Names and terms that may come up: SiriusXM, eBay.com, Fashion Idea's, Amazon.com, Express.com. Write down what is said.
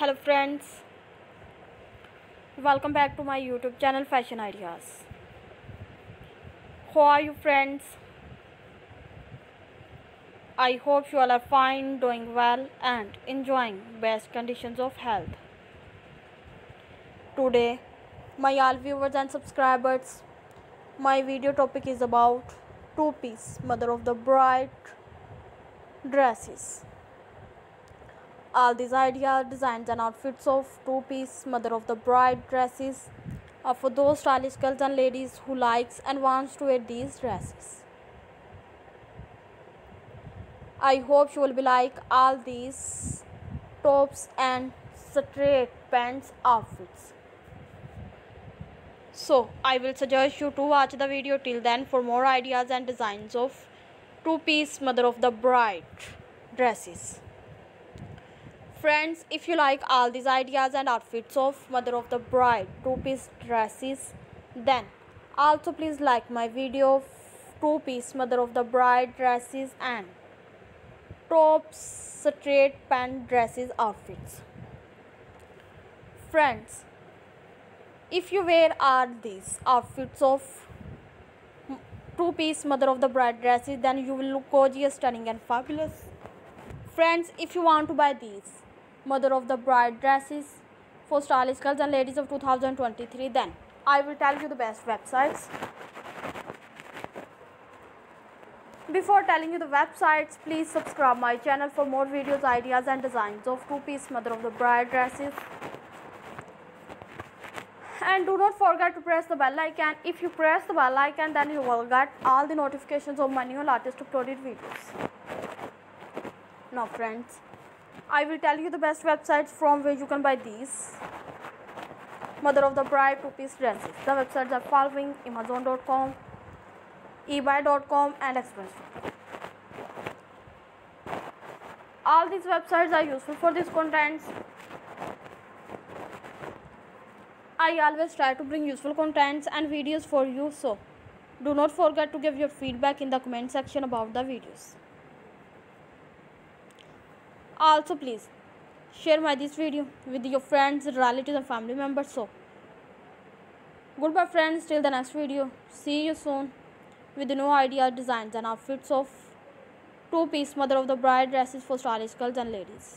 Hello friends, welcome back to my YouTube channel fashion ideas. How are you friends? I hope you all are fine, doing well and enjoying best conditions of health. Today my all viewers and subscribers, my video topic is about two piece mother of the bride dresses. All these ideas, designs and outfits of two-piece mother of the bride dresses are for those stylish girls and ladies who likes and wants to wear these dresses. I hope you will be like all these tops and straight pants outfits. So I will suggest you to watch the video till then for more ideas and designs of two-piece mother of the bride dresses. Friends, if you like all these ideas and outfits of mother of the bride two-piece dresses, then also please like my video two-piece mother of the bride dresses and tops straight pant dresses outfits. Friends, if you wear all these outfits of two-piece mother of the bride dresses, then you will look gorgeous, stunning and fabulous. Friends, if you want to buy these mother of the bride dresses for stylish girls and ladies of 2023, then I will tell you the best websites. Before telling you the websites, please subscribe my channel for more videos, ideas and designs of two-piece mother of the bride dresses, and do not forget to press the bell icon. If you press the bell icon, then you will get all the notifications of my new latest uploaded videos. Now friends, I will tell you the best websites from where you can buy these mother of the bride two-piece dresses. The websites are following: Amazon.com, eBay.com and Express.com. All these websites are useful for these contents. I always try to bring useful contents and videos for you, so do not forget to give your feedback in the comment section about the videos. Also please share this video with your friends, relatives and family members. So goodbye friends, till the next video. See you soon with new ideas, designs and outfits of two-piece mother of the bride dresses for stylish girls and ladies.